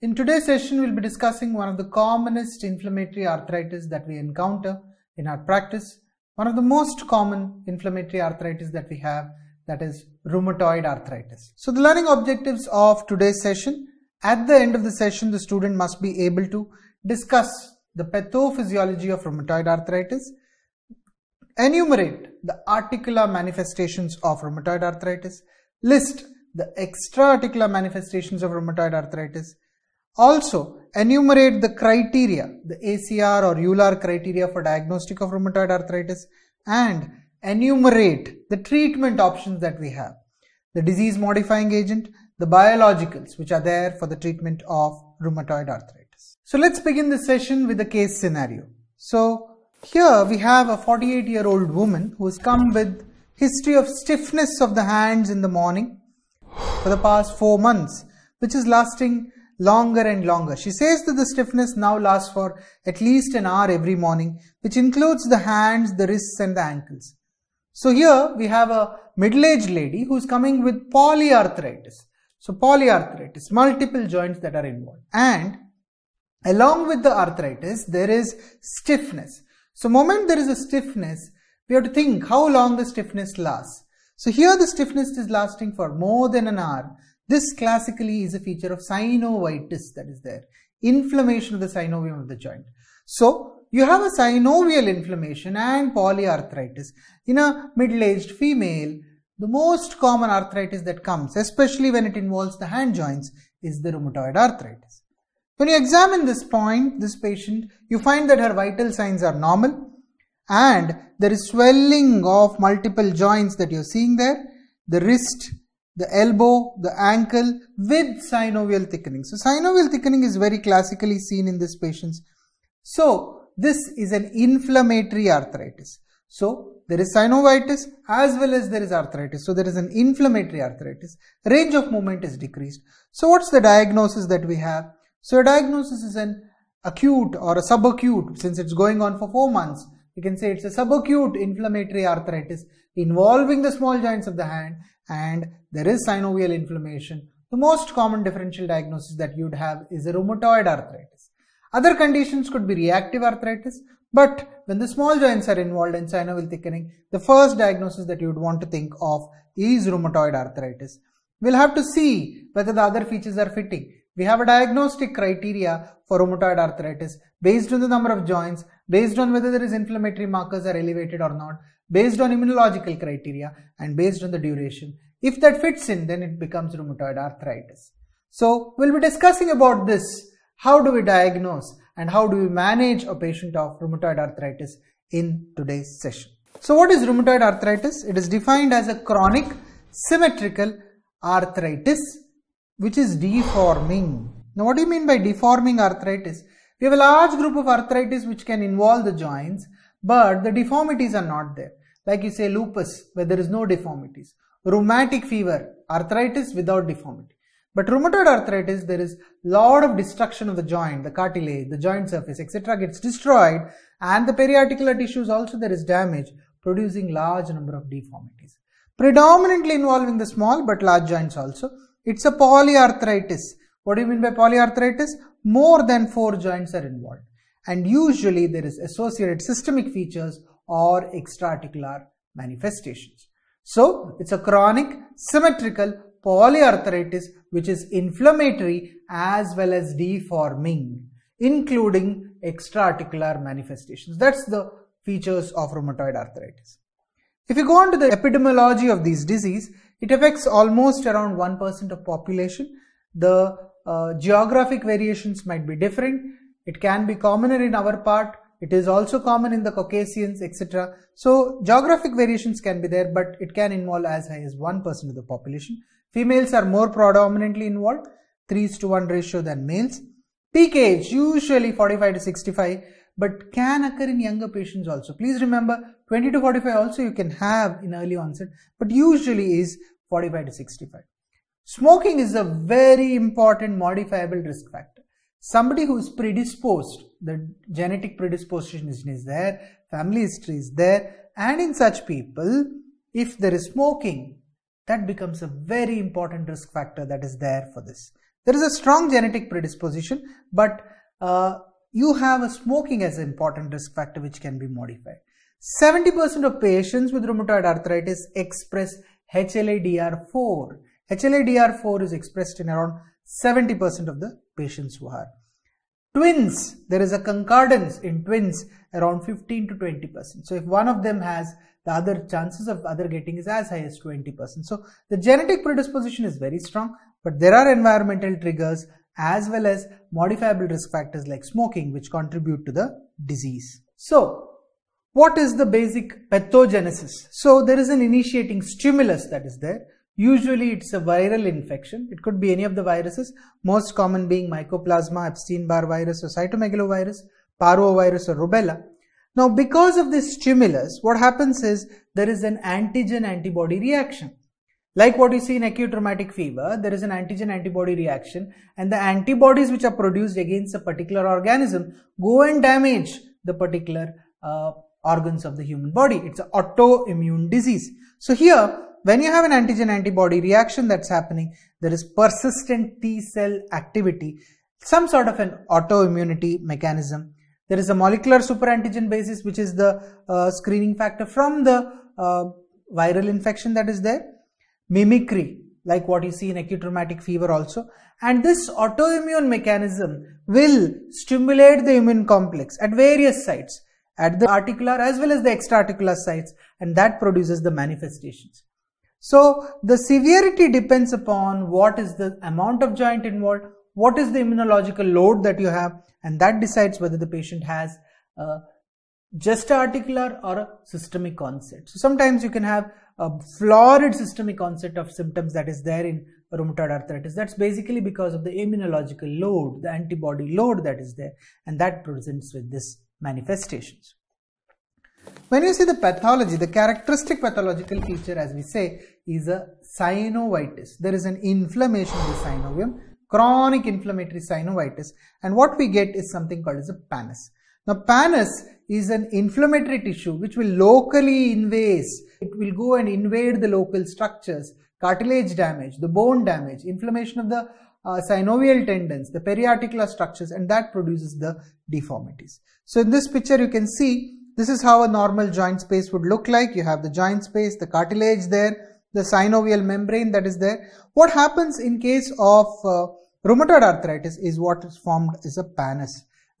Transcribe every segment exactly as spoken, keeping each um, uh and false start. In today's session, we'll be discussing one of the commonest inflammatory arthritis that we encounter in our practice. One of the most common inflammatory arthritis that we have, that is rheumatoid arthritis. So the learning objectives of today's session: at the end of the session, the student must be able to discuss the pathophysiology of rheumatoid arthritis, enumerate the articular manifestations of rheumatoid arthritis, list the extra-articular manifestations of rheumatoid arthritis, also enumerate the criteria, the A C R or EULAR criteria for diagnostic of rheumatoid arthritis, and enumerate the treatment options that we have, the disease modifying agent, the biologicals which are there for the treatment of rheumatoid arthritis. So let's begin this session with a case scenario. So here we have a forty-eight year old woman who has come with history of stiffness of the hands in the morning for the past four months, which is lasting longer and longer. She says that the stiffness now lasts for at least an hour every morning, which includes the hands, the wrists and the ankles. So here we have a middle-aged lady who's coming with polyarthritis. So polyarthritis, multiple joints that are involved. And along with the arthritis, there is stiffness. So moment there is a stiffness, we have to think how long the stiffness lasts. So here the stiffness is lasting for more than an hour. This classically is a feature of synovitis that is there, inflammation of the synovium of the joint. So you have a synovial inflammation and polyarthritis in a middle-aged female. The most common arthritis that comes, especially when it involves the hand joints, is the rheumatoid arthritis. When you examine this point, this patient, you find that her vital signs are normal and there is swelling of multiple joints that you're seeing there, the wrist, the elbow, the ankle, with synovial thickening. So synovial thickening is very classically seen in this patient's. So this is an inflammatory arthritis. So there is synovitis as well as there is arthritis. So there is an inflammatory arthritis. Range of movement is decreased. So what's the diagnosis that we have? So a diagnosis is an acute or a subacute, since it's going on for four months. You can say it's a subacute inflammatory arthritis involving the small joints of the hand, and there is synovial inflammation. The most common differential diagnosis that you'd have is a rheumatoid arthritis. Other conditions could be reactive arthritis, but when the small joints are involved in synovial thickening, the first diagnosis that you would want to think of is rheumatoid arthritis. We'll have to see whether the other features are fitting. We have a diagnostic criteria for rheumatoid arthritis based on the number of joints, based on whether there is inflammatory markers are elevated or not, based on immunological criteria, and based on the duration. If that fits in, then it becomes rheumatoid arthritis. So we'll be discussing about this. How do we diagnose and how do we manage a patient of rheumatoid arthritis in today's session? So what is rheumatoid arthritis? It is defined as a chronic symmetrical arthritis which is deforming. Now what do you mean by deforming arthritis? We have a large group of arthritis which can involve the joints, but the deformities are not there. Like you say lupus, where there is no deformities. Rheumatic fever, arthritis without deformity. But rheumatoid arthritis, there is lot of destruction of the joint, the cartilage, the joint surface, et cetera gets destroyed, and the periarticular tissues also there is damage, producing large number of deformities. Predominantly involving the small but large joints also. It's a polyarthritis. What do you mean by polyarthritis? More than four joints are involved. And usually there is associated systemic features or extra-articular manifestations. So it's a chronic, symmetrical polyarthritis which is inflammatory as well as deforming, including extra-articular manifestations. That's the features of rheumatoid arthritis. If you go on to the epidemiology of these disease, it affects almost around one percent of population. The uh, geographic variations might be different. It can be commoner in our part. It is also common in the Caucasians, et cetera. So geographic variations can be there, but it can involve as high as one percent of the population. Females are more predominantly involved, three is to one ratio than males. Peak age, usually forty-five to sixty-five, but can occur in younger patients also. Please remember, twenty to forty-five also you can have in early onset, but usually is forty-five to sixty-five. Smoking is a very important modifiable risk factor. Somebody who is predisposed, the genetic predisposition is there, family history is there, and in such people, if there is smoking, that becomes a very important risk factor that is there for this. There is a strong genetic predisposition, but uh, you have a smoking as an important risk factor which can be modified. seventy percent of patients with rheumatoid arthritis express H L A D R four. H L A D R four is expressed in around seventy percent of the patients who are. Twins, there is a concordance in twins around fifteen to twenty percent. So if one of them has, the other chances of other getting is as high as twenty percent. So the genetic predisposition is very strong, but there are environmental triggers as well as modifiable risk factors like smoking which contribute to the disease. So what is the basic pathogenesis? So there is an initiating stimulus that is there. Usually it's a viral infection. It could be any of the viruses, most common being mycoplasma, Epstein-Barr virus or cytomegalovirus, parvovirus or rubella. Now because of this stimulus, what happens is there is an antigen-antibody reaction. Like what you see in acute rheumatic fever, there is an antigen-antibody reaction, and the antibodies which are produced against a particular organism go and damage the particular uh, organs of the human body. It's an autoimmune disease. So here, when you have an antigen-antibody reaction that's happening, there is persistent T-cell activity, some sort of an autoimmunity mechanism. There is a molecular superantigen basis, which is the uh, screening factor from the uh, viral infection that is there. Mimicry, like what you see in acute rheumatic fever also. And this autoimmune mechanism will stimulate the immune complex at various sites, at the articular as well as the extra-articular sites, and that produces the manifestations. So the severity depends upon what is the amount of joint involved, what is the immunological load that you have, and that decides whether the patient has uh, just articular or a systemic onset. So sometimes you can have a florid systemic onset of symptoms that is there in rheumatoid arthritis. That's basically because of the immunological load, the antibody load that is there, and that presents with these manifestations. When you see the pathology, the characteristic pathological feature, as we say, is a synovitis. There is an inflammation of the synovium, chronic inflammatory synovitis, and what we get is something called as a pannus. Now, pannus is an inflammatory tissue which will locally invade. It will go and invade the local structures, cartilage damage, the bone damage, inflammation of the uh, synovial tendons, the periarticular structures, and that produces the deformities. So in this picture, you can see this is how a normal joint space would look like. You have the joint space, the cartilage there, the synovial membrane that is there. What happens in case of uh, rheumatoid arthritis is what is formed is a pannus.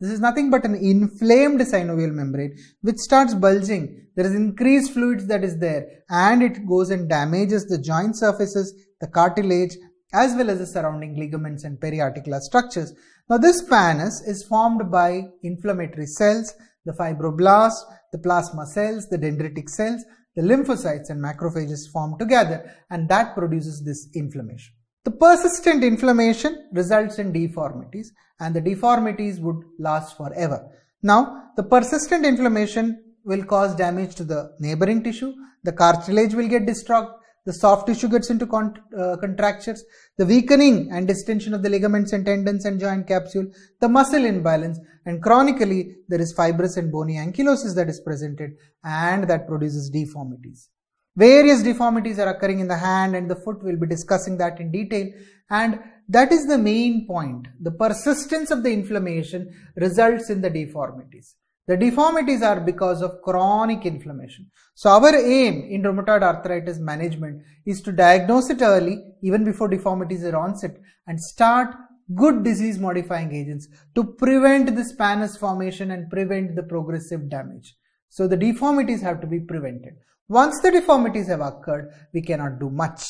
This is nothing but an inflamed synovial membrane which starts bulging. There is increased fluids that is there, and it goes and damages the joint surfaces, the cartilage, as well as the surrounding ligaments and periarticular structures. Now this pannus is formed by inflammatory cells, the fibroblasts, the plasma cells, the dendritic cells, the lymphocytes and macrophages form together, and that produces this inflammation. The persistent inflammation results in deformities, and the deformities would last forever. Now, the persistent inflammation will cause damage to the neighboring tissue, the cartilage will get destroyed, the soft tissue gets into cont uh, contractures, the weakening and distension of the ligaments and tendons and joint capsule, the muscle imbalance, and chronically there is fibrous and bony ankylosis that is presented, and that produces deformities. Various deformities are occurring in the hand and the foot. We'll be discussing that in detail, and that is the main point. The persistence of the inflammation results in the deformities. The deformities are because of chronic inflammation. So our aim in rheumatoid arthritis management is to diagnose it early, even before deformities are onset, and start good disease modifying agents to prevent this pannus formation and prevent the progressive damage. So the deformities have to be prevented. Once the deformities have occurred, we cannot do much.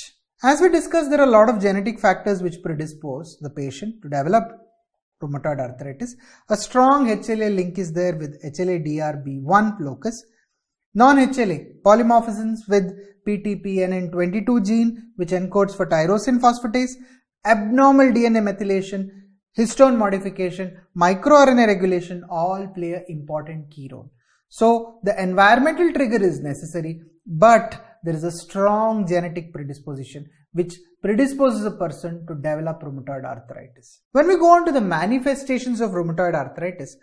As we discussed, there are a lot of genetic factors which predispose the patient to develop rheumatoid arthritis. A strong H L A link is there with H L A D R B one locus. Non-H L A polymorphisms with P T P N twenty-two gene, which encodes for tyrosine phosphatase, abnormal D N A methylation, histone modification, microRNA regulation all play an important key role. So the environmental trigger is necessary, but there is a strong genetic predisposition which predisposes a person to develop rheumatoid arthritis. When we go on to the manifestations of rheumatoid arthritis,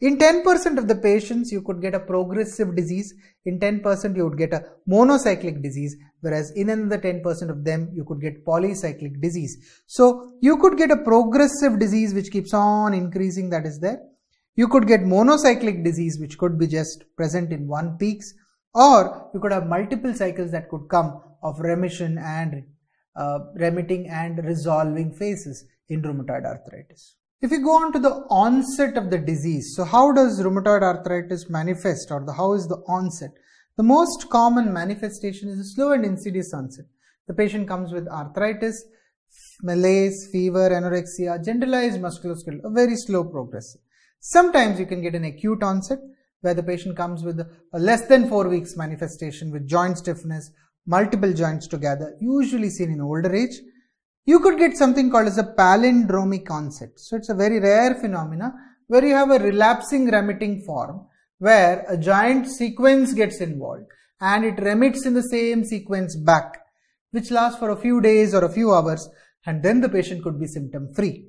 In ten percent of the patients, you could get a progressive disease. In ten percent, you would get a monocyclic disease, whereas in another ten percent of them, you could get polycyclic disease. So you could get a progressive disease which keeps on increasing, that is there. You could get monocyclic disease which could be just present in one peaks, or you could have multiple cycles that could come of remission and uh, remitting and resolving phases in rheumatoid arthritis. If you go on to the onset of the disease, so how does rheumatoid arthritis manifest, or the, how is the onset? The most common manifestation is a slow and insidious onset. The patient comes with arthritis, malaise, fever, anorexia, generalized musculoskeletal, a very slow progression. Sometimes you can get an acute onset where the patient comes with a less than four weeks manifestation with joint stiffness, multiple joints together, usually seen in older age. You could get something called as a palindromic onset. So it's a very rare phenomena where you have a relapsing remitting form where a joint sequence gets involved and it remits in the same sequence back, which lasts for a few days or a few hours, and then the patient could be symptom free.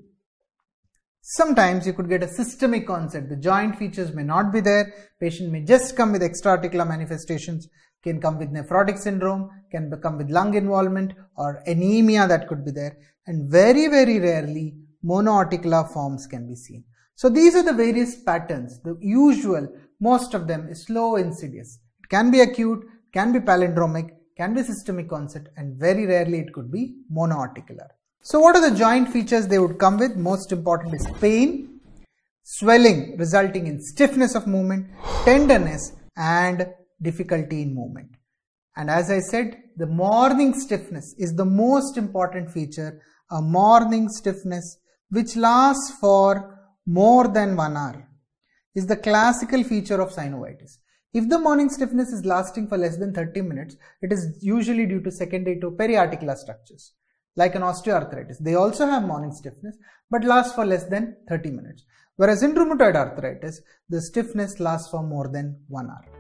Sometimes you could get a systemic onset. The joint features may not be there. Patient may just come with extraarticular manifestations, can come with nephrotic syndrome, can come with lung involvement or anemia that could be there. And very, very rarely monoarticular forms can be seen. So these are the various patterns. The usual, most of them, is slow insidious. It can be acute, can be palindromic, can be systemic onset, and very rarely it could be monoarticular. So what are the joint features they would come with? Most important is pain, swelling resulting in stiffness of movement, tenderness and difficulty in movement. And as I said, the morning stiffness is the most important feature, a morning stiffness which lasts for more than one hour is the classical feature of synovitis. If the morning stiffness is lasting for less than thirty minutes, it is usually due to secondary to periarticular structures. Like an osteoarthritis, they also have morning stiffness but lasts for less than thirty minutes. Whereas in rheumatoid arthritis, the stiffness lasts for more than one hour.